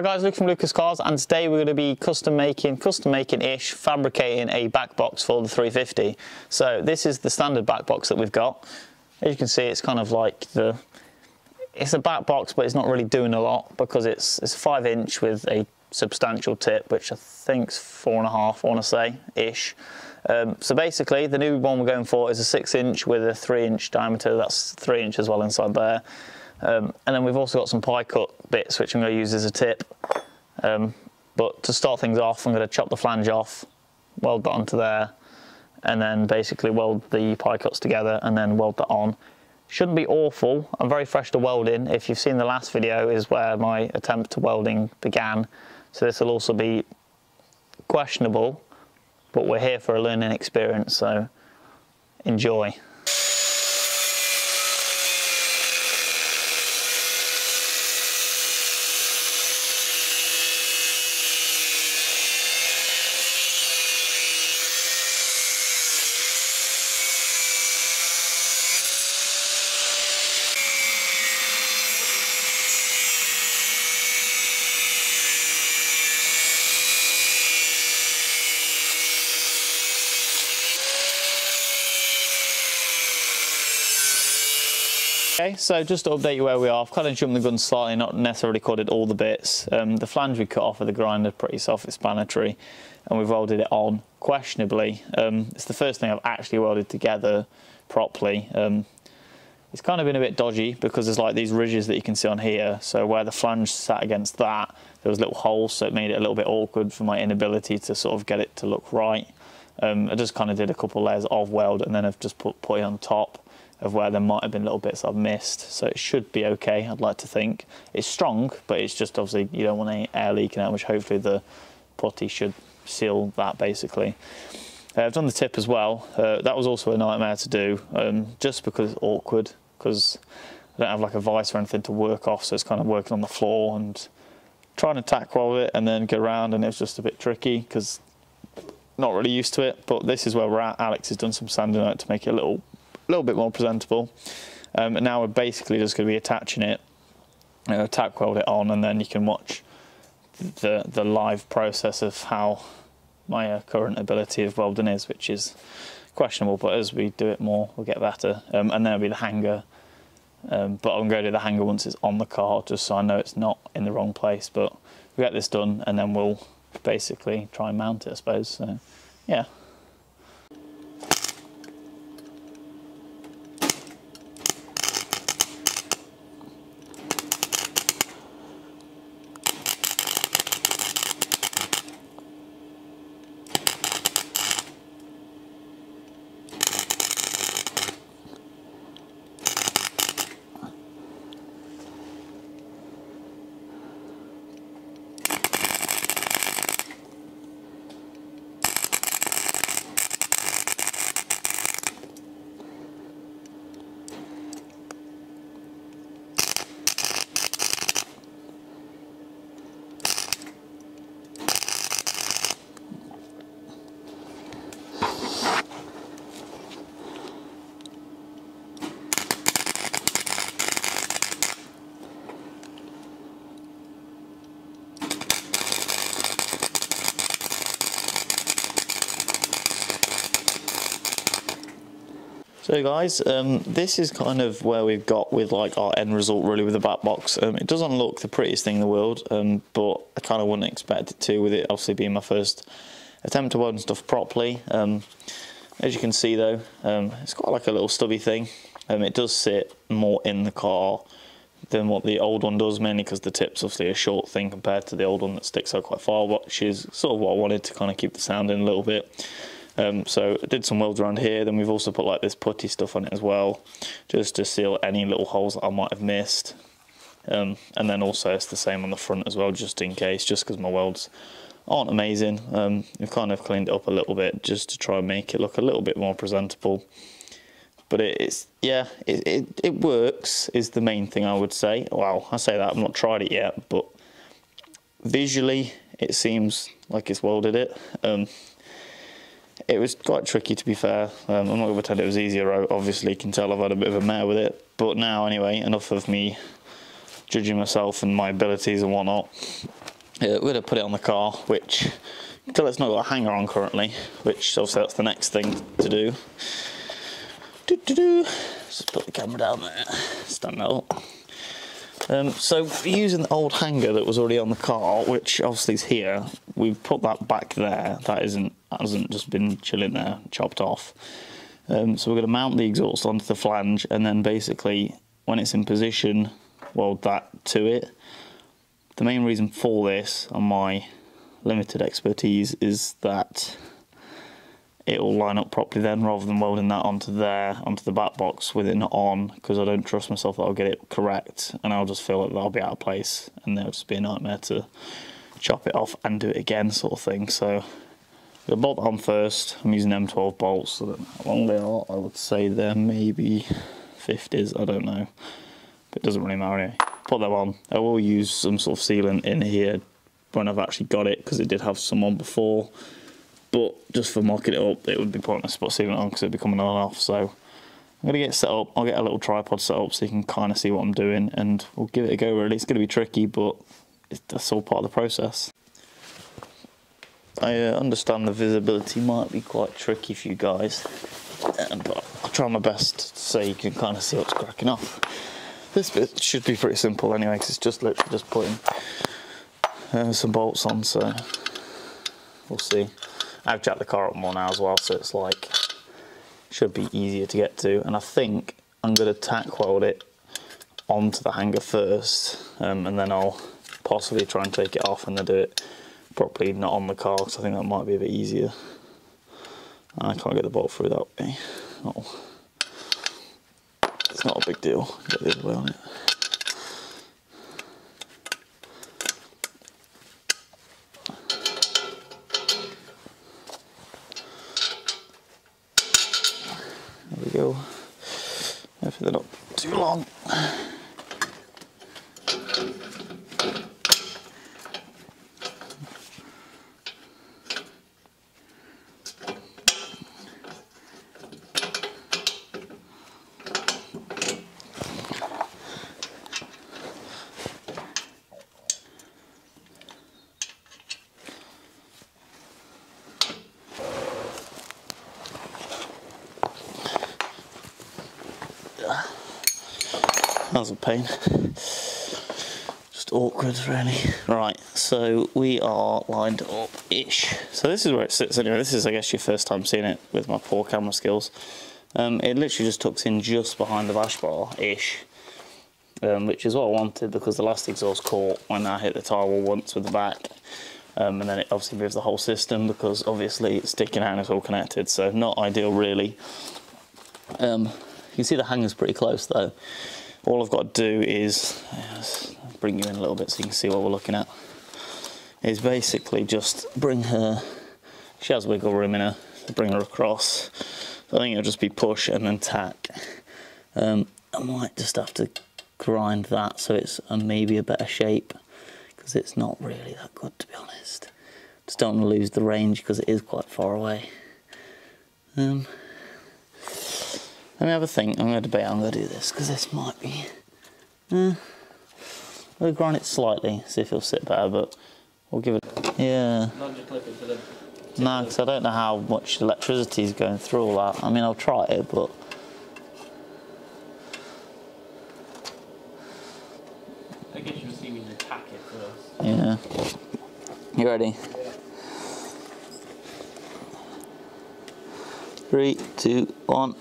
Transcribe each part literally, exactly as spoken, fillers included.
Hi guys, Luke from Lucas Cars, and today we're going to be custom making, custom making-ish, fabricating a back box for the three fifty. So this is the standard back box that we've got. As you can see, it's kind of like the, it's a back box, but it's not really doing a lot because it's it's five inch with a substantial tip, which I think's four and a half, I want to say, ish. Um, so basically, the new one we're going for is a six inch with a three inch diameter. That's three inch as well inside there. Um, and then we've also got some pie cut bits which I'm going to use as a tip, um, but to start things off I'm going to chop the flange off, weld that onto there, and then basically weld the pie cuts together and then weld that on. Shouldn't be awful. I'm very fresh to welding. If you've seen the last video is where my attempt to welding began, so this will also be questionable, but we're here for a learning experience, so enjoy. Okay, so just to update you where we are, I've kind of jumped the gun slightly, not necessarily cutted all the bits. Um, the flange we cut off of the grinder, pretty self-explanatory, and we've welded it on questionably. Um, it's the first thing I've actually welded together properly. Um, it's kind of been a bit dodgy because there's like these ridges that you can see on here, so where the flange sat against that, there was little holes, so it made it a little bit awkward for my inability to sort of get it to look right. Um, I just kind of did a couple layers of weld and then I've just put, put it on top of where there might have been little bits I've missed, so it should be okay, I'd like to think. It's strong, but it's just obviously you don't want any air leaking out, which hopefully the putty should seal that basically. Uh, I've done the tip as well. Uh, that was also a nightmare to do, um, just because it's awkward, because I don't have like a vice or anything to work off, so it's kind of working on the floor and trying to tack weld it and then go around, and it was just a bit tricky, because not really used to it, but this is where we're at. Alex has done some sanding out to make it a little A little bit more presentable, um, and now we're basically just going to be attaching it, you know, tack weld it on, and then you can watch the the live process of how my uh, current ability of welding is, which is questionable, but as we do it more we'll get better. Um, and there'll be the hanger, um, but I'm going to do the hanger once it's on the car, just so I know it's not in the wrong place. But we'll get this done and then we'll basically try and mount it, I suppose. So yeah. So guys, um, this is kind of where we've got with like our end result really with the back box. Um, it doesn't look the prettiest thing in the world, um, but I kind of wouldn't expect it to, with it obviously being my first attempt to weld and stuff properly. Um, as you can see though, um, it's quite like a little stubby thing. Um, it does sit more in the car than what the old one does, mainly because the tip's obviously a short thing compared to the old one that sticks out quite far, which is sort of what I wanted to kind of keep the sound in a little bit. Um, so I did some welds around here, then we've also put like this putty stuff on it as well, just to seal any little holes that I might have missed. Um, and then also it's the same on the front as well, just in case, just because my welds aren't amazing. Um, we've kind of cleaned it up a little bit just to try and make it look a little bit more presentable. But it, it's, yeah, it, it, it works is the main thing I would say. Well, I say that, I've not tried it yet, but visually it seems like it's welded it. Um, It was quite tricky, to be fair. Um, I'm not going to pretend it was easier. I obviously can tell I've had a bit of a mare with it. But now, anyway, enough of me judging myself and my abilities and whatnot. uh, we'd have put it on the car, which until it's not got a hanger on currently, which obviously that's the next thing to do. Do, do, do. Just put the camera down there, stand up. Um, so using the old hanger that was already on the car, which obviously is here, we've put that back there. That isn't that hasn't just been chilling there, chopped off. Um, so we're going to mount the exhaust onto the flange, and then basically when it's in position, weld that to it. The main reason for this, on my limited expertise, is that it will line up properly then, rather than welding that onto there, onto the back box with it not on, because I don't trust myself that I'll get it correct, and I'll just feel like that'll be out of place, and that'll just be a nightmare to chop it off and do it again, sort of thing. So we'll bolt that on first. I'm using M twelve bolts, so I don't know how long they are. I would say they're maybe fifties, I don't know. But it doesn't really matter anyway. Put them on. I will use some sort of sealant in here when I've actually got it, because it did have some on before. But just for mocking it up, it would be pointless to put sealant on because it would be coming on and off. So I'm going to get set up. I'll get a little tripod set up so you can kind of see what I'm doing, and we'll give it a go really. It's going to be tricky, but it's, that's all part of the process. I uh, understand the visibility might be quite tricky for you guys, um, but I'll try my best so you can kind of see what's cracking off. This bit should be pretty simple anyway, because it's just literally just putting uh, some bolts on, so we'll see. I've jacked the car up more now as well, so it's like, should be easier to get to. And I think I'm going to tack weld it onto the hanger first, um, and then I'll possibly try and take it off and then do it properly, not on the car, because I think that might be a bit easier. I can't get the bolt through that way. Oh. It's not a big deal, get the other way on it. There we go. Hopefully they're not too long. That was a pain. Just awkward, really. Right, so we are lined up-ish. So this is where it sits anyway. This is, I guess, your first time seeing it with my poor camera skills. Um, it literally just tucks in just behind the bash bar-ish, um, which is what I wanted, because the last exhaust caught when I hit the tywall once with the back. Um, and then it obviously moves the whole system, because obviously it's sticking out and it's all connected, so not ideal, really. Um, you can see the hanger's pretty close, though. All I've got to do is, I'll bring you in a little bit so you can see what we're looking at, is basically just bring her, she has wiggle room in her, so bring her across. So I think it'll just be push and then tack. Um, I might just have to grind that so it's a, maybe a better shape, because it's not really that good, to be honest. Just don't want to lose the range because it is quite far away. Um, Let me have a think. I'm going to debate how I'm going to do this, because this might be... Eh. We'll grind it slightly, see if it'll sit better, but we'll give it... Yeah. Not just clip it to the... No, because I don't know how much electricity is going through all that. I mean, I'll try it, but... I guess you'll see me attack it first. Yeah. You ready? Yeah. Three, two, one.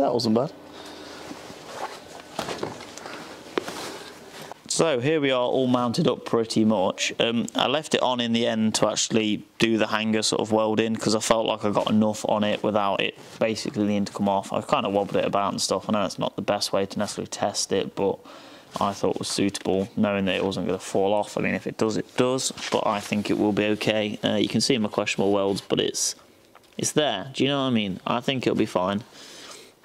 That wasn't bad. So here we are, all mounted up pretty much. Um, I left it on in the end to actually do the hanger sort of welding, because I felt like I got enough on it without it basically needing to come off. I kind of wobbled it about and stuff. I know it's not the best way to necessarily test it, but I thought it was suitable, knowing that it wasn't going to fall off. I mean, if it does, it does, but I think it will be okay. Uh, you can see my questionable welds, but it's it's there. Do you know what I mean? I think it'll be fine.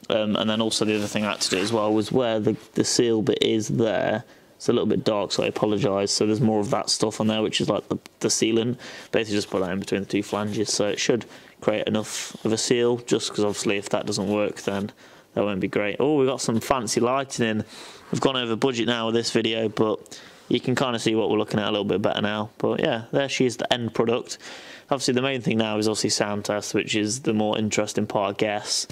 Um, and then also the other thing I had to do as well was where the, the seal bit is there. It's a little bit dark, so I apologise. So there's more of that stuff on there, which is like the, the sealant. Basically just put that in between the two flanges. So it should create enough of a seal, just because obviously if that doesn't work, then that won't be great. Oh, we've got some fancy lighting in. We've gone over budget now with this video, but you can kind of see what we're looking at a little bit better now. But yeah, there she is, the end product. Obviously the main thing now is obviously sound test, which is the more interesting part, I guess.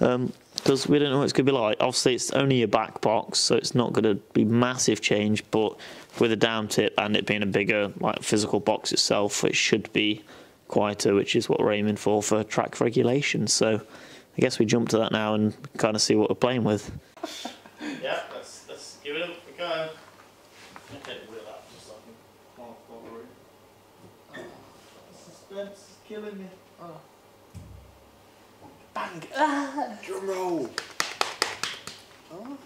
Um, because we don't know what it's going to be like. Obviously it's only a back box, so it's not going to be massive change, but with a down tip and it being a bigger like physical box itself, it should be quieter, which is what we're aiming for for track regulation. So I guess we jump to that now and kind of see what we're playing with. Yeah, let's, let's give it up a go. Okay, we'll have just like a can't worry. Oh, suspense is killing me. Oh. Bang! Ah. Drum roll! Oh.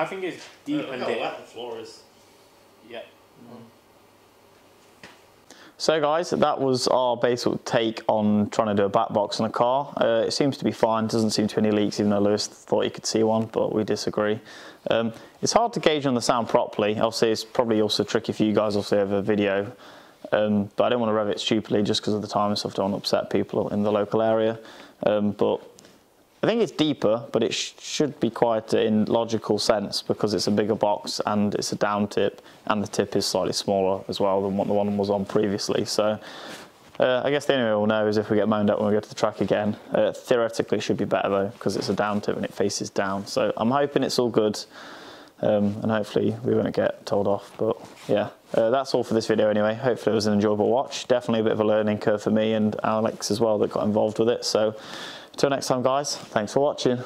I think it's deepened it. How wet the floor is. Yep. Mm. So guys, that was our basic take on trying to do a back box on a car. Uh, it seems to be fine, doesn't seem to be any leaks, even though Lewis thought he could see one, but we disagree. Um, it's hard to gauge on the sound properly. Obviously it's probably also tricky for you guys obviously over video, um, but I don't want to rev it stupidly just because of the time and stuff, don't want to upset people in the local area. Um, but I think it's deeper, but it sh should be quieter in logical sense because it's a bigger box and it's a down tip, and the tip is slightly smaller as well than what the one was on previously. So uh, I guess the only way we'll know is if we get moaned at when we go to the track again. Uh, theoretically, it should be better though because it's a down tip and it faces down. So I'm hoping it's all good. um, and hopefully we won't get told off. But yeah, uh, that's all for this video anyway. Hopefully it was an enjoyable watch. Definitely a bit of a learning curve for me and Alex as well that got involved with it. So until next time guys, thanks for watching.